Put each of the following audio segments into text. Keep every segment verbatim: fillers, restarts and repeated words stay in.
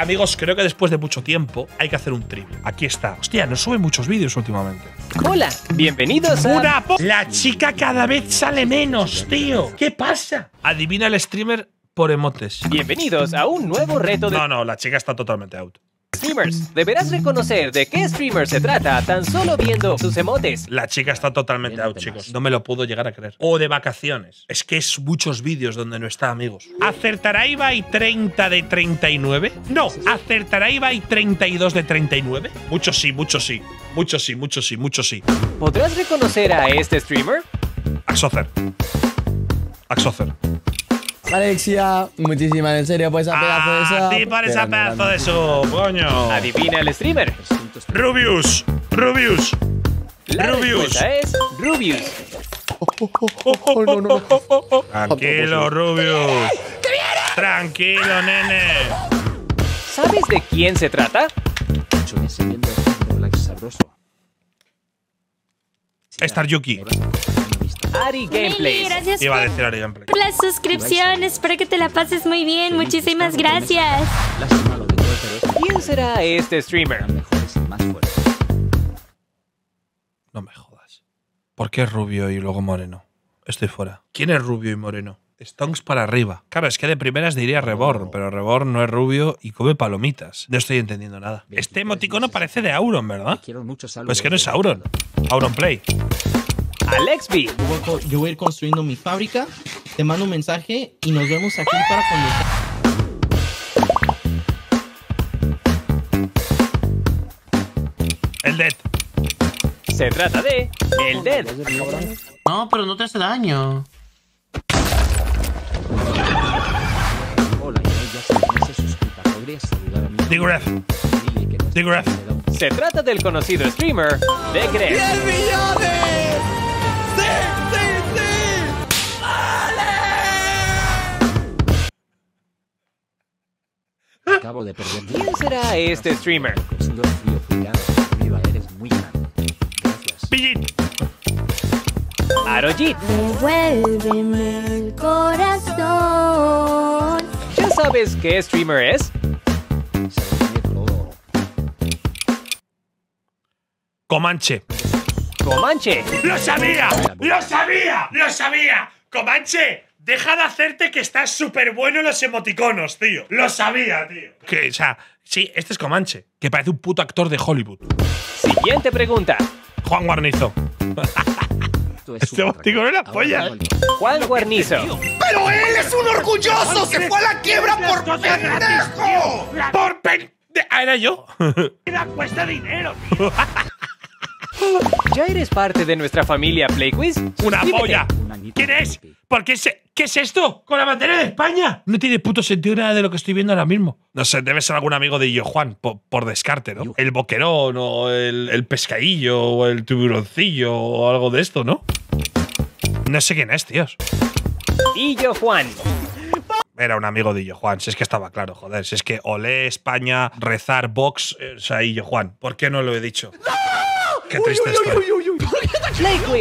Amigos, creo que después de mucho tiempo hay que hacer un trivia. Aquí está. Hostia, nos suben muchos vídeos últimamente. Hola, bienvenidos a… Una po la chica cada vez sale menos, tío. ¿Qué pasa? Adivina el streamer por emotes. Bienvenidos a un nuevo reto de… No, no, la chica está totalmente out. Streamers, deberás reconocer de qué streamer se trata tan solo viendo sus emotes. La chica está totalmente out, chicos. No me lo puedo llegar a creer. O de vacaciones. Es que es muchos vídeos donde no está, amigos. ¿Acertará Ibai treinta de treinta y nueve? No. ¿Acertará Ibai treinta y dos de treinta y nueve? Muchos sí, muchos sí. Muchos sí, muchos sí, muchos sí. ¿Podrás reconocer a este streamer? Axocer. Axocer. Alexia, muchísimas, en serio, pues a pedazo de sub. Ah, sí, por esa pedazo de sub, coño. Adivina el streamer. Rubius, Rubius, la Rubius. Es Rubius. Oh, oh, oh, oh, oh, no, no. Tranquilo, Rubius. ¡Te viene! Tranquilo, nene. ¿Sabes de quién se trata? Star Yuki. Ari Gameplay. Gracias. Iba a decir Ari Gameplay. Por las suscripciones, espero que te la pases muy bien. Muchísimas gracias. ¿Quién será este streamer? No me jodas. ¿Por qué rubio y luego moreno? Estoy fuera. ¿Quién es rubio y moreno? Stonks para arriba. Claro, es que de primeras diría Reborn, pero Reborn no es rubio y come palomitas. No estoy entendiendo nada. Este emoticono parece de Auron, ¿verdad? Pues que no es Auron. Auron Play. Alexby. Yo voy a ir construyendo mi fábrica. Te mando un mensaje y nos vemos aquí para conectar. El Dead. Se trata de… El Dead. No, pero no te hace daño. Hola, ya se suscrita. Podrías saludar a mi… The Grefg. The Grefg. Se trata del conocido streamer de Grefg. ¡diez millones! Acabo de perder. ¿Quién será este streamer? Eres muy grande. Gracias. Billin. Arojit. Devuélveme el corazón. ¿Ya sabes qué streamer es? Comanche. Comanche. ¡Lo sabía! ¡Lo sabía! ¡Lo sabía! ¡Comanche! Deja de hacerte que estás súper bueno en los emoticonos, tío. Lo sabía, tío. Que, o sea, sí, este es Comanche, que parece un puto actor de Hollywood. Siguiente pregunta. Juan Guarnizo. Es este emoticono era polla. Juan Guarnizo. ¡Pero él es un orgulloso! ¡Se fue a la quiebra por pendejo! ¡Por pendejo! ¿Ah, era yo? ¡Era cuesta dinero, tío! ¿Ya eres parte de nuestra familia PlayQuiz? ¡Una polla! ¿Quién es? ¿Por qué se… ¿Qué es esto? ¿Con la bandera de España? No tiene puto sentido nada de lo que estoy viendo ahora mismo. No sé, debe ser algún amigo de Illo Juan, por, por descarte, ¿no? El boquerón o el, el pescadillo o el tiburoncillo o algo de esto, ¿no? No sé quién es, tíos. Illo Juan. Era un amigo de Illo Juan, si es que estaba claro, joder. Si es que olé España, rezar, box, eh, o sea, Illo Juan. ¿Por qué no lo he dicho? ¡No! Qué triste estoy. Uy, uy, uy, uy,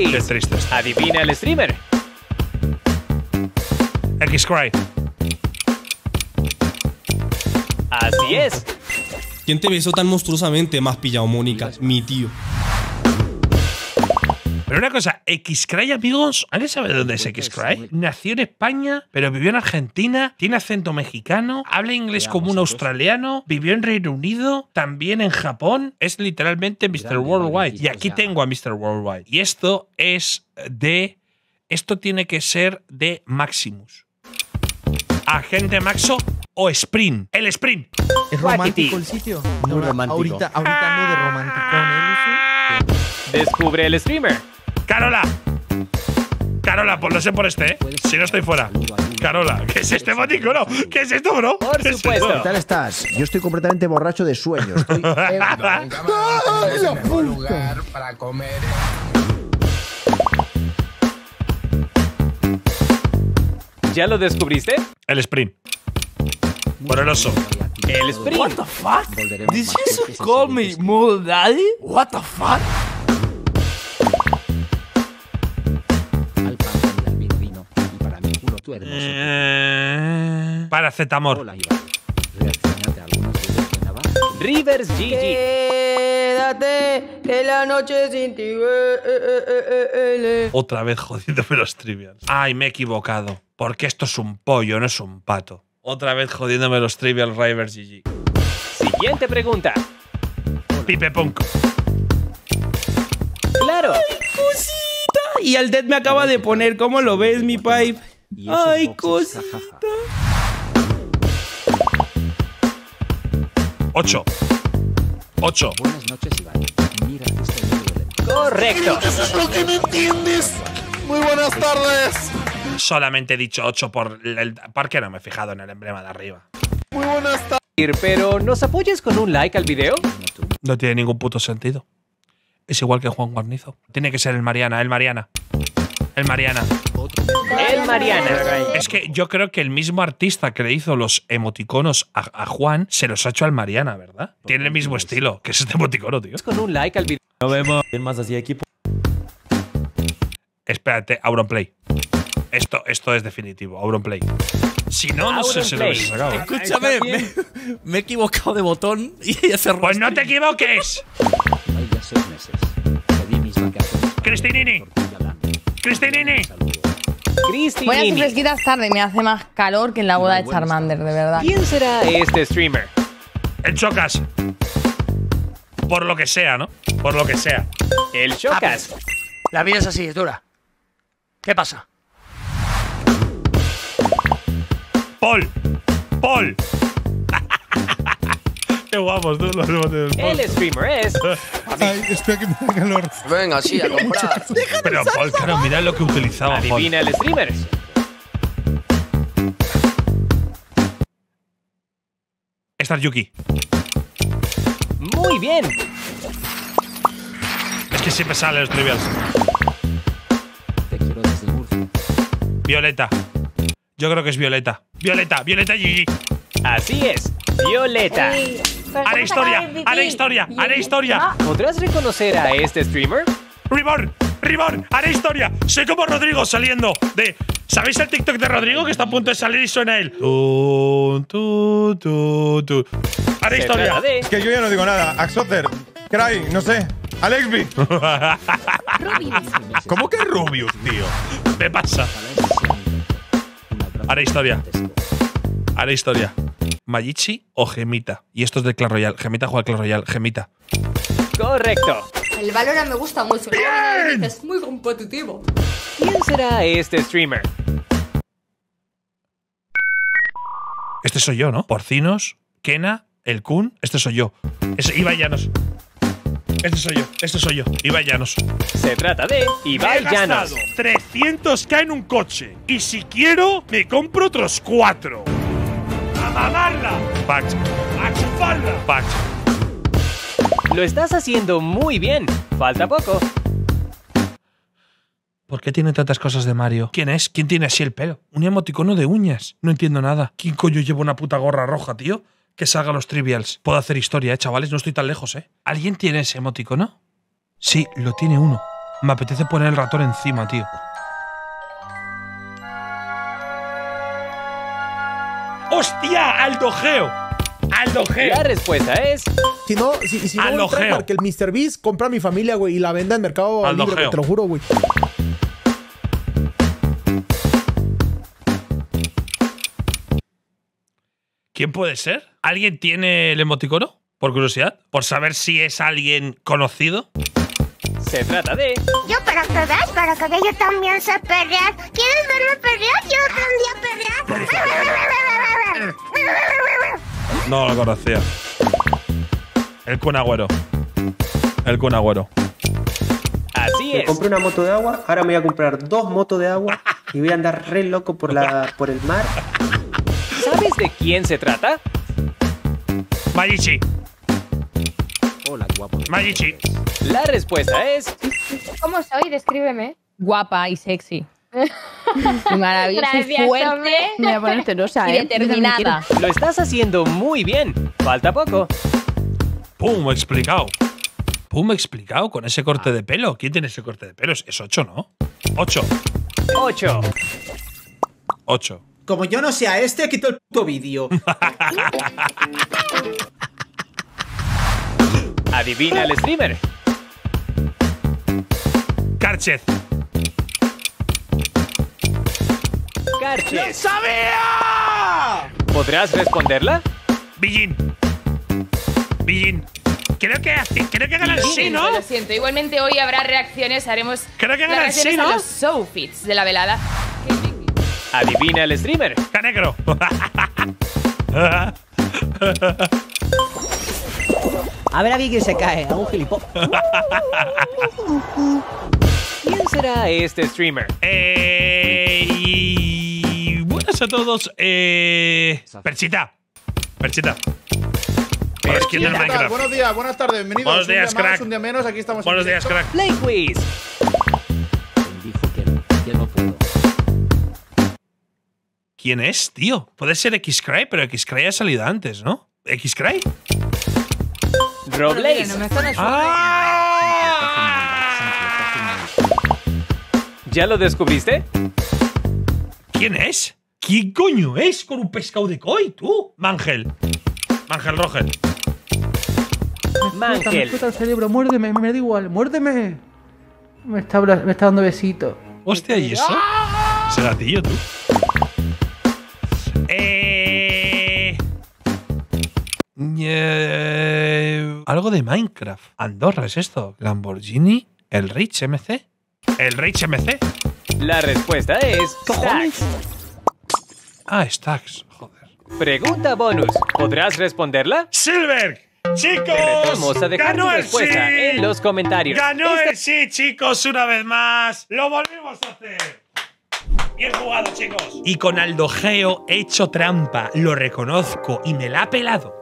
uy. Qué triste estoy. Adivina el streamer. Xcry. Así es. ¿Quién te besó tan monstruosamente? Más pillado, Mónica. Mi tío. Pero una cosa, Xcry, amigos, ¿alguien sabe dónde es Xcry? Nació en España, pero vivió en Argentina, tiene acento mexicano, habla inglés como un australiano, vivió en Reino Unido, también en Japón, es literalmente mister Worldwide. Y aquí tengo a mister Worldwide. Y esto es de… Esto tiene que ser de Maximus. Agente Maxo o Sprint. El Sprint. ¿Es romántico el sitio? No, romántico. Ahorita, ahorita no de romántico. ¿No? Descubre el streamer. Carola. Carola, pues lo sé por este, ¿eh? Si no estoy fuera. Carola, ¿qué es este emoticono? ¿Qué es esto, bro? Por supuesto. ¿Qué tal estás? Yo estoy completamente borracho de sueño. Estoy en el mejor lugar para comer. ¿Ya lo descubriste? El Sprint. Por el oso. El Sprint. What the fuck? Did you just call me Mole Daddy? What the fuck? Paracetamol. River G G. Quédate en la noche sin ti. Otra vez jodiéndome los trivials. Ay, me he equivocado. Porque esto es un pollo, no es un pato. Otra vez jodiéndome los trivials, River G G. Siguiente pregunta. Pipe Punco. ¡Claro! ¡Ay, cosita! Y al Dead me acaba de poner. ¿Cómo lo ves, mi Pipe? ¡Ay, cosita! Ocho. Ocho. Buenas noches, Ibai. Mira, estoy violento. Correcto. ¿Eso es lo que me entiendes? Muy buenas tardes. Solamente he dicho ocho por el... ¿Por qué no me he fijado en el emblema de arriba? Muy buenas tardes. Pero, ¿nos apoyas con un like al video? No tiene ningún puto sentido. Es igual que Juan Guarnizo. Tiene que ser el Mariana, el Mariana. El Mariana. El Mariana. Es que yo creo que el mismo artista que le hizo los emoticonos a, a Juan se los ha hecho al Mariana, ¿verdad? Tiene el mismo estilo, que es este emoticono, tío. Con un like al video. Nos vemos. ¿Quién más así, equipo? Espérate, Auron Play. Esto, esto es definitivo, Auron Play. Si no, no sé si lo hubiese sacado. Escúchame, me, me he equivocado de botón y ya se rompió. ¡Pues no te equivoques! Hay ya seis meses. Pedí mis vacaciones. ¡Cristinini! ¡Cristinini! Voy a hacer fresquitas tarde, me hace más calor que en la boda de Charmander, de verdad. ¿Quién será este streamer? El Chocas. Por lo que sea, ¿no? Por lo que sea. El Chocas. La vida es así, es dura. ¿Qué pasa? Paul, Paul. Qué guapos, tú los rebotes. El streamer es. Ay, estoy aquí con calor. Venga, sí, a comprar. Pero Paul, claro, mirad lo que utilizaba. Adivina Paul. El streamer. Star Yuki. Muy bien. Es que siempre salen los trivials. Te quiero desde Murcia. Violeta. Yo creo que es Violeta. Violeta, Violeta G G. Así es, Violeta. Uy, a la historia, a la historia, a la historia. ¿Podrás reconocer a este streamer? Reborn, Reborn, a la historia. Soy como Rodrigo saliendo de… ¿Sabéis el TikTok de Rodrigo que está a punto de salir y suena él? Tu, tu, tu, tu. A la historia. De... Es que yo ya no digo nada. Axoter, Xcry, no sé. Alexby. ¿Cómo que Rubius, tío? ¿Qué pasa? Ahora historia. Ahora historia. Majichi o Gemita. Y esto es de Clash Royale. Gemita juega al Clash Royale. Gemita. Correcto. El Valora me gusta mucho. ¡Bien! Es muy competitivo. ¿Quién será este streamer? Este soy yo, ¿no? Porcinos, Kena, El Kun. Este soy yo. Es Ibai Llanos. Este soy yo, este soy yo, Ibai Llanos. Se trata de Ibai Llanos. He gastado trescientos k en un coche. Y si quiero, me compro otros cuatro. ¡A mamarla! ¡Pacha! ¡A chuparla! ¡Pacha! Lo estás haciendo muy bien. Falta poco. ¿Por qué tiene tantas cosas de Mario? ¿Quién es? ¿Quién tiene así el pelo? Un emoticono de uñas. No entiendo nada. ¿Quién coño lleva una puta gorra roja, tío? Que salgan los trivials. Puedo hacer historia, eh, chavales. No estoy tan lejos, eh. ¿Alguien tiene ese emoticono? Sí, lo tiene uno. Me apetece poner el ratón encima, tío. ¡Hostia! ¡Aldogeo! ¡Aldogeo! La respuesta es… Si no, si, si no voy a que el mister Beast compra a mi familia, güey, y la venda en mercado Aldogeo. Libre, te lo juro, güey. ¿Quién puede ser? ¿Alguien tiene el emoticono? Por curiosidad. Por saber si es alguien conocido. Se trata de… Yo para que veas, para que yo también sé perrear. ¿Quieres verme perrear? Yo aprendí a perrear. No lo conocía. El Kun Agüero. El Kun Agüero. Así es. Me compré una moto de agua. Ahora me voy a comprar dos motos de agua. Y voy a andar re loco por, la, por el mar. ¿Sabes de quién se trata? Majichi. Hola, guapo. Majichi. La respuesta es… ¿Cómo soy? Descríbeme. Guapa y sexy. Y maravillosa y fuerte. Me voy a poner celosa, ¿eh? Y determinada. Lo estás haciendo muy bien. Falta poco. Pum, explicado. Pum, explicado con ese corte de pelo. ¿Quién tiene ese corte de pelo? Es ocho, ¿no? Ocho. Ocho. Ocho. Como yo no sea este, quito el puto vídeo. Adivina el streamer. Carchet. Carchet. ¡Lo sabía! ¿Podrás responderla? Billin. Billin. Creo que hace, creo que ganan sí, sí, ¿no? Lo siento, igualmente hoy habrá reacciones, haremos creo que ganan sí, ¿no? Los showfits de la velada. Adivina el streamer. Canegro. A ver a quién se cae, a un gilipop. ¿Quién será este streamer? Eh, y... Buenas a todos. Eh... Perchita. Perchita. ¿Quién es Minecraft? Buenos días, buenas tardes, bienvenidos. Buenos un días, día crack. Más, un día menos, aquí estamos. Buenos días, crack. Play quiz. Dijo que no, que no puedo. ¿Quién es, tío? Puede ser Xcry, pero Xcry ha salido antes, ¿no? ¿Xcry? Roblaze. No, no ¡ah! ¿Ya lo descubriste? ¿Quién es? ¿Quién coño es con un pescado de koi, tú? Mangel. Mangel Roger. Mangel. Me explota el cerebro. Muérdeme, me da igual. Muérdeme. Me está, me está dando besito. Hostia, ¿y eso? Será tío, tú. Eh... Eh... Algo de Minecraft. Andorra es esto. Lamborghini. El Rich M C. El Rich M C. La respuesta es... Stacks. Ah, Stacks. Pregunta bonus. ¿Podrás responderla? ¡Silverg! ¡Chicos! A dejar ¡ganó el sí! En los comentarios. ¡Ganó Esta... el sí, chicos! Una vez más. ¡Lo volvimos a hacer! ¡Bien jugado, chicos! Y con Aldogeo he hecho trampa. Lo reconozco y me la ha pelado.